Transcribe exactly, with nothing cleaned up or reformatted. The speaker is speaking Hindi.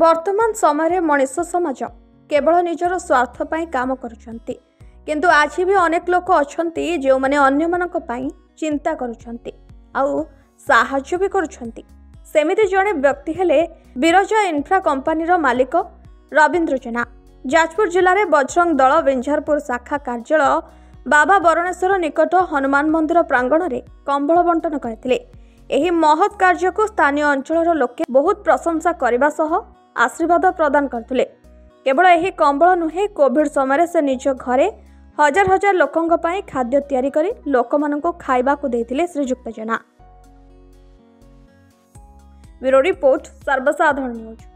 वर्तमान समय मनीष समाज केवल निजर स्वार्थ पाई काम करुछंती, किंतु आज भी अनेक लोक अछंती जो माने अन्य मानक पाई चिंता करुछंती आउ साहाय्य भी करुछंती। सेमिति जड़े व्यक्ति हेले बिरजा इन्फ्रा कंपनी मालिक रवींद्र जेना। जाजपुर जिले में बजरंग दल विंझारपुर शाखा कार्यालय बाबा बरणेश्वर निकट हनुमान मंदिर प्रांगण में कंबल बंटन करथिले। एही महत् कार्य को स्थानीय अंचल लोके बहुत प्रशंसा करने सह आशीर्वाद प्रदान करथिले। केवल यही कंबल नुहे, कोविड समय से निज घरे हजार हजार लोकों पाई खाद्य तैयारी करी लोक मानको खाइबाकु देथिले श्रीजुक्त जेना। ब्यूरो रिपोर्ट सर्वसाधारण न्यूज।